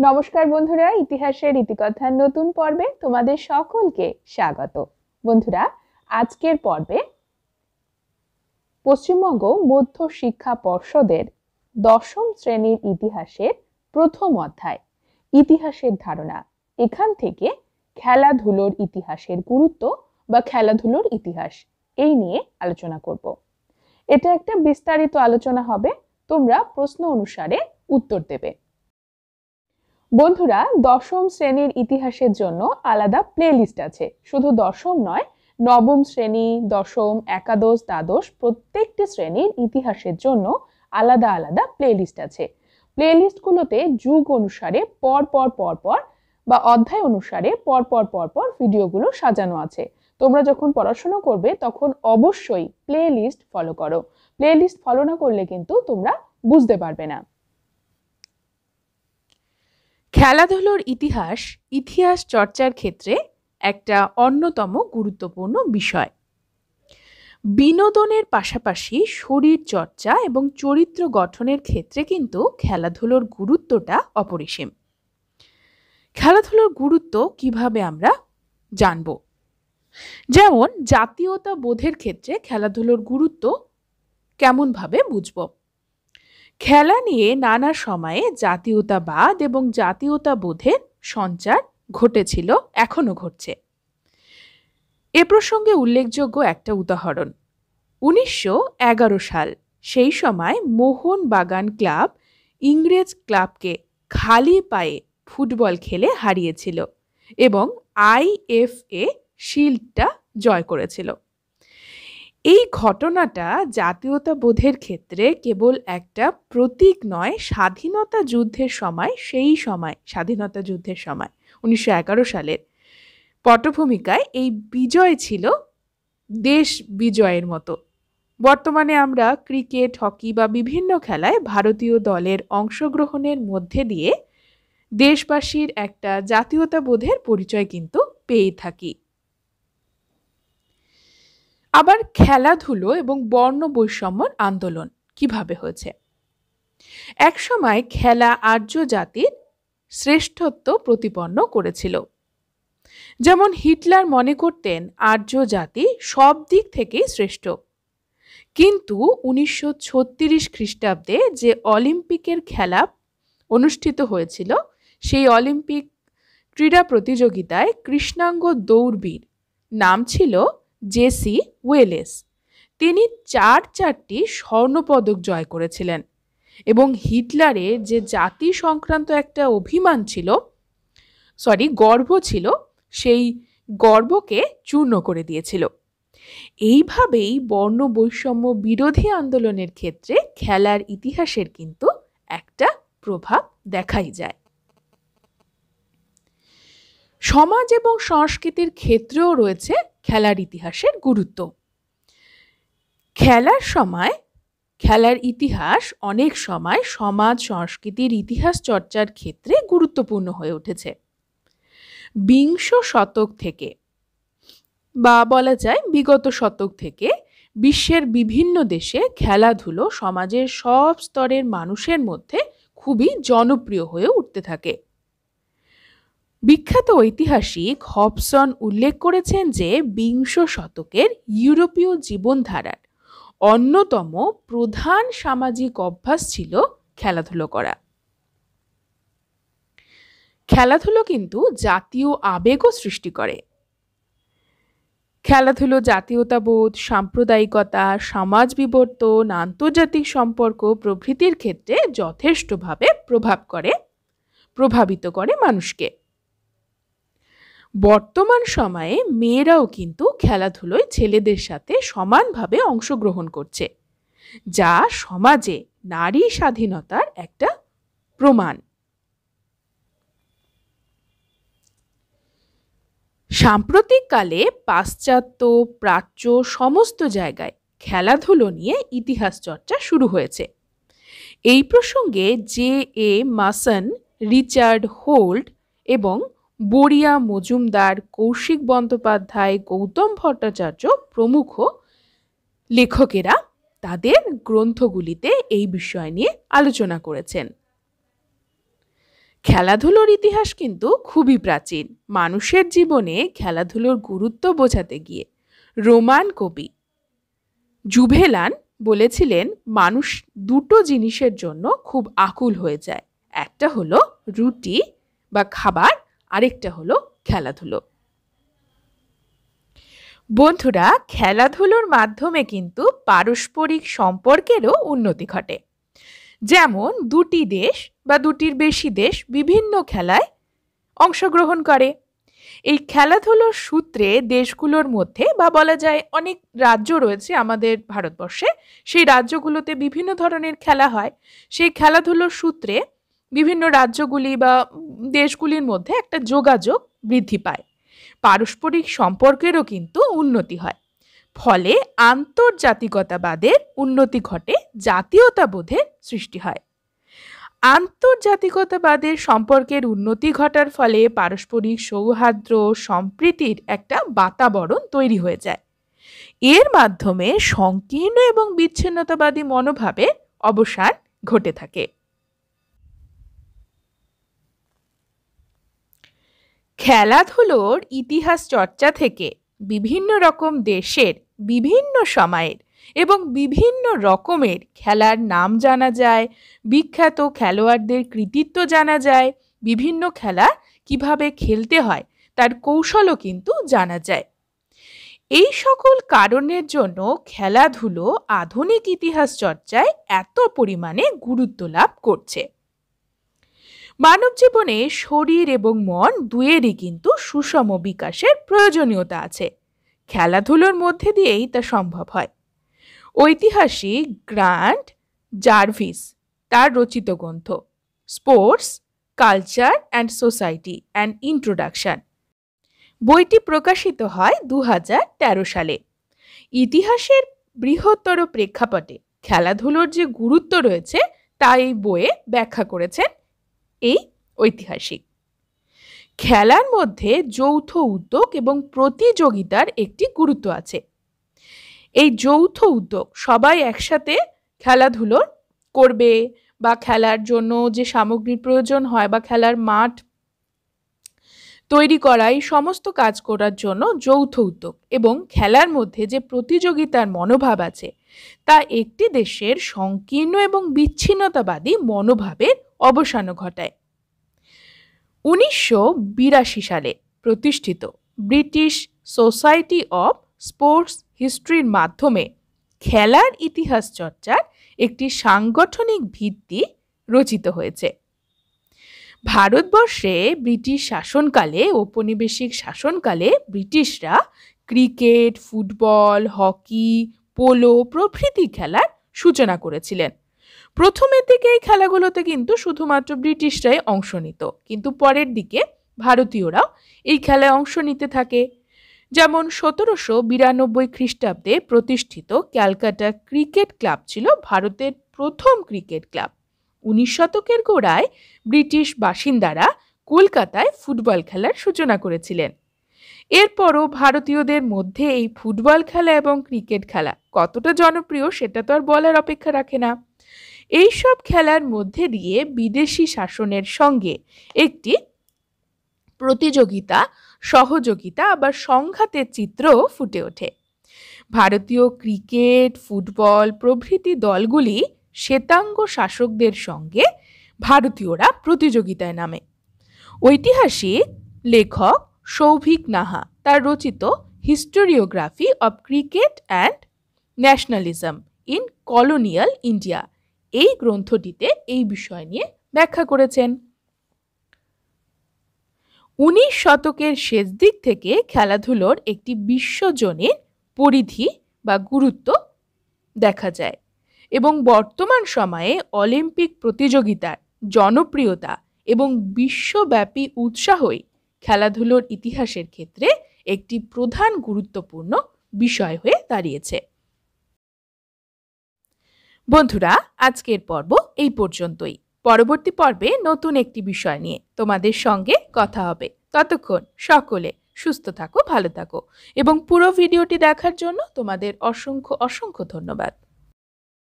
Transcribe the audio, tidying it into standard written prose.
नमस्कार बंधुरा इतिहासेर इतिकथार नतून पर्वे तोमादेर सकलके स्वागत। बंधुरा आजकेर पर्वे पश्चिमबंग मध्य शिक्षा पर्षदेर दशम श्रेणीर इतिहासेर प्रथम अध्याय इतिहासेर धारणा। एखान थेके खेलाधुलोर इतिहासेर गुरुत्व बा खेलाधुलोर इतिहास एई निये आलोचना करब। एटा एकटा विस्तारित आलोचना हबे, तोमरा प्रश्न अनुसारे उत्तर देबे। बंधुरा दशम श्रेणीर इतिहासेर जोन्नो आलादा प्लेलिस्ट आछे, शुधु दशम नय, नवम श्रेणी, दशम, एकादश, द्वादश प्रत्येकटी श्रेणीर इतिहासेर जोन्नो आलादा आलादा प्लेलिस्ट आछे। प्लेलिस्टगुलोते जुग अनुसारे परपर परपर बा अध्याय अनुसारे परपर परपर भिडियोगुलो साजानो आछे। तोमरा जखन पढ़ाशोना करबे तखन अवश्यई प्लेलिस्ट फलो करो। प्लेलिस्ट फलो ना करले किन्तु तोमरा बुझते पारबे ना। खेलाधुलोर इतिहास इतिहास चर्चार क्षेत्रे एकटा अन्यतम गुरुत्वपूर्ण विषय। बिनोदनेर पाशापाशी शरीर चर्चा एवं चरित्र गठनेर क्षेत्रे किन्तु खेलाधुलोर गुरुत्वटा अपरिसीम। खेलाधुलोर गुरुत्व किभाबे आमरा जानबो, जेमन जातीयता बोधेर क्षेत्रे खेलाधुलोर गुरुत्व केमन भावे बुझबो। खेला निये नाना समय जातीयतावाद एवं जातीयताबोधेर संचार घटेछिलो, एखोनो घटछे। ए प्रसंगे उल्लेखयोग्य एकटा उदाहरण 1911 साल। सेई समय मोहन बागान क्लाब इंग्रेज क्लाबके खाली पाये फुटबल खेले हारिएछिलो एवं आईएफए शील्डटा जय करेछिलो। এই ঘটনাটা জাতীয়তাবোধের ক্ষেত্রে কেবল একটা প্রতীক নয়, স্বাধীনতা যুদ্ধের সময় স্বাধীনতা যুদ্ধের সময় 1911 সালের পটভূমিকায় এই বিজয় ছিল দেশ বিজয়ের মতো। বর্তমানে আমরা ক্রিকেট, হকি বা বিভিন্ন খেলায় ভারতীয় দলের অংশগ্রহণের মধ্যে দিয়ে দেশবাসীর একটা জাতীয়তাবোধের পরিচয় কিন্তু পেয়ে থাকি। আবার খেলাধুলো এবং বর্ণ বৈষম্যর আন্দোলন কিভাবে হয়েছে। এক সময় খেলা আর্য জাতির শ্রেষ্ঠত্ব প্রতিপন্ন করেছিল। যেমন হিটলার মনে করতেন আর্য জাতি সব দিক থেকেই শ্রেষ্ঠ, কিন্তু 1936 খ্রিস্টাব্দে যে অলিম্পিকের খেলা অনুষ্ঠিত হয়েছিল সেই অলিম্পিক ক্রীড়া প্রতিযোগিতায় কৃষ্ণাঙ্গ দৌড়বীর, নাম ছিল জেসি ওয়েলেস, তিনি 4টি স্বর্ণপদক জয় করেছিলেন। এবং হিটলারের যে জাতি সংক্রান্ত একটা অভিমান ছিল, গর্ব ছিল, সেই গর্বকে চূর্ণ করে দিয়েছিল। এইভাবেই বর্ণ বৈষম্য বিরোধী আন্দোলনের ক্ষেত্রে খেলার ইতিহাসের কিন্তু একটা প্রভাব দেখাই যায়। সমাজ এবং সংস্কৃতির ক্ষেত্রেও রয়েছে খেলার ইতিহাসের গুরুত্ব। খেলার সময় খেলার ইতিহাস অনেক সময় সমাজ সংস্কৃতির ইতিহাস চর্চার ক্ষেত্রে গুরুত্বপূর্ণ হয়ে উঠেছে। বিংশ শতক থেকে বা বলা যায় বিগত শতক থেকে বিশ্বের বিভিন্ন দেশে খেলাধুলো সমাজের সব স্তরের মানুষের মধ্যে খুবই জনপ্রিয় হয়ে উঠতে থাকে। বিখ্যাত ঐতিহাসিক হপসন উল্লেখ করেছেন যে 20 শতকের ইউরোপীয় জীবনধারার অন্যতম প্রধান সামাজিক অভ্যাস ছিল খেলাধুলো করা। খেলাধুলো কিন্তু জাতীয় আবেগও সৃষ্টি করে। খেলাধুলো জাতীয়তাবোধ, সাম্প্রদায়িকতা, সমাজ বিবর্তন, আন্তর্জাতিক সম্পর্ক প্রভৃতির ক্ষেত্রে যথেষ্টভাবে প্রভাবিত করে মানুষকে। বর্তমান সময়ে মেয়েরাও কিন্তু খেলাধুলোয় ছেলেদের সাথে সমানভাবে অংশগ্রহণ করছে, যা সমাজে নারী স্বাধীনতার একটা প্রমাণ। সাম্প্রতিককালে পাশ্চাত্য, প্রাচ্য সমস্ত জায়গায় খেলাধুলো নিয়ে ইতিহাস চর্চা শুরু হয়েছে। এই প্রসঙ্গে J. A. Mason, Richard Holt এবং বরিয়া মজুমদার, কৌশিক বন্দ্যোপাধ্যায়, গৌতম ভট্টাচার্য প্রমুখ লেখকেরা তাদের গ্রন্থগুলিতে এই বিষয় নিয়ে আলোচনা করেছেন। খেলাধুলোর ইতিহাস কিন্তু খুবই প্রাচীন। মানুষের জীবনে খেলাধুলোর গুরুত্ব বোঝাতে গিয়ে রোমান কবি জুভেনাল বলেছিলেন, মানুষ দুটো জিনিসের জন্য খুব আকুল হয়ে যায়, একটা হলো রুটি বা খাবার, আরেকটা হলো খেলাধুলো। বন্ধুরা, খেলাধুলোর মাধ্যমে কিন্তু পারস্পরিক সম্পর্কেরও উন্নতি ঘটে। যেমন দুটি দেশ বা দুটির বেশি দেশ বিভিন্ন খেলায় অংশগ্রহণ করে। এই খেলাধুলোর সূত্রে দেশগুলোর মধ্যে, বা বলা যায় অনেক রাজ্য রয়েছে আমাদের ভারতবর্ষে, সেই রাজ্যগুলোতে বিভিন্ন ধরনের খেলা হয়। সেই খেলাধুলোর সূত্রে বিভিন্ন রাজ্যগুলি বা দেশগুলির মধ্যে একটা যোগাযোগ বৃদ্ধি পায়, পারস্পরিক সম্পর্কেরও কিন্তু উন্নতি হয়। ফলে আন্তর্জাতিকতাবাদের উন্নতি ঘটে, জাতীয়তাবোধের সৃষ্টি হয়। আন্তর্জাতিকতাবাদের সম্পর্কের উন্নতি ঘটার ফলে পারস্পরিক সৌহার্দ্য, সম্প্রীতির একটা বাতাবরণ তৈরি হয়ে যায়। এর মাধ্যমে সংকীর্ণ এবং বিচ্ছিন্নতাবাদী মনোভাবে অবসান ঘটে থাকে। খেলাধুলোর ইতিহাস চর্চা থেকে বিভিন্ন রকম দেশের, বিভিন্ন সময়ের এবং বিভিন্ন রকমের খেলার নাম জানা যায়, বিখ্যাত খেলোয়াড়দের কৃতিত্ব জানা যায়, বিভিন্ন খেলা কিভাবে খেলতে হয় তার কৌশলও কিন্তু জানা যায়। এই সকল কারণের জন্য খেলাধুলো আধুনিক ইতিহাস চর্চায় এত পরিমাণে গুরুত্ব লাভ করছে। মানব জীবনে শরীর এবং মন দুয়েরই কিন্তু সুষম বিকাশের প্রয়োজনীয়তা আছে, খেলাধুলোর মধ্যে দিয়েই তা সম্ভব হয়। ঐতিহাসিক গ্রান্ট জার্ভিস তার রচিত গ্রন্থ sports, culture and society and introduction, বইটি প্রকাশিত হয় 2013 সালে। ইতিহাসের বৃহত্তর প্রেক্ষাপটে খেলাধুলোর যে গুরুত্ব রয়েছে তা এই বইয়ে ব্যাখ্যা করেছেন এই ঐতিহাসিক। খেলার মধ্যে যৌথ উদ্যোগ এবং প্রতিযোগিতার একটি গুরুত্ব আছে। এই যৌথ উদ্যোগ, সবাই একসাথে খেলাধুলো করবে বা খেলার জন্য যে সামগ্রীর প্রয়োজন হয় বা খেলার মাঠ তৈরি করা, এই সমস্ত কাজ করার জন্য যৌথ উদ্যোগ এবং খেলার মধ্যে যে প্রতিযোগিতার মনোভাব আছে তা একটি দেশের সংকীর্ণ এবং বিচ্ছিন্নতাবাদী মনোভাবের অবসান ঘটায়। 1982 সালে প্রতিষ্ঠিত ব্রিটিশ সোসাইটি অফ স্পোর্টস হিস্ট্রির মাধ্যমে খেলার ইতিহাস চর্চার একটি সাংগঠনিক ভিত্তি রচিত হয়েছে। ভারতবর্ষে ব্রিটিশ শাসনকালে, ঔপনিবেশিক শাসনকালে ব্রিটিশরা ক্রিকেট, ফুটবল, হকি, পোলো প্রভৃতি খেলার সূচনা করেছিলেন। প্রথমের দিকে এই খেলাগুলোতে কিন্তু শুধুমাত্র ব্রিটিশরাই অংশ নিত, কিন্তু পরের দিকে ভারতীয়রাও এই খেলায় অংশ নিতে থাকে। যেমন 1792 খ্রিস্টাব্দে প্রতিষ্ঠিত ক্যালকাটা ক্রিকেট ক্লাব ছিল ভারতের প্রথম ক্রিকেট ক্লাব। 19 শতকের গোড়ায় ব্রিটিশ বাসিন্দারা কলকাতায় ফুটবল খেলার সূচনা করেছিলেন। এরপরও ভারতীয়দের মধ্যে এই ফুটবল খেলা এবং ক্রিকেট খেলা কতটা জনপ্রিয় সেটা তো আর বলার অপেক্ষা রাখে না। এইসব খেলার মধ্যে দিয়ে বিদেশি শাসনের সঙ্গে একটি প্রতিযোগিতা, সহযোগিতা, আবার সংঘাতের চিত্র ফুটে ওঠে। ভারতীয় ক্রিকেট, ফুটবল প্রভৃতি দলগুলি শ্বেতাঙ্গ শাসকদের সঙ্গে ভারতীয়রা প্রতিযোগিতায় নামে। ঐতিহাসিক লেখক সৌভিক নাহা তার রচিত historiography of cricket and nationalism in colonial India, এই গ্রন্থটিতে এই বিষয় নিয়ে ব্যাখ্যা করেছেন। 19 শতকের শেষ দিক থেকে খেলাধুলোর একটি বিশ্বজনীন পরিধি বা গুরুত্ব দেখা যায় এবং বর্তমান সময়ে অলিম্পিক প্রতিযোগিতার জনপ্রিয়তা এবং বিশ্বব্যাপী উৎসাহই খেলাধুলোর ইতিহাসের ক্ষেত্রে একটি প্রধান গুরুত্বপূর্ণ বিষয় হয়ে দাঁড়িয়েছে। বন্ধুরা, আজকের পর্ব এই পর্যন্তই। পরবর্তী পর্বে নতুন একটি বিষয় নিয়ে তোমাদের সঙ্গে কথা হবে। ততক্ষণ সকলে সুস্থ থাকো, ভালো থাকো এবং পুরো ভিডিওটি দেখার জন্য তোমাদের অসংখ্য ধন্যবাদ।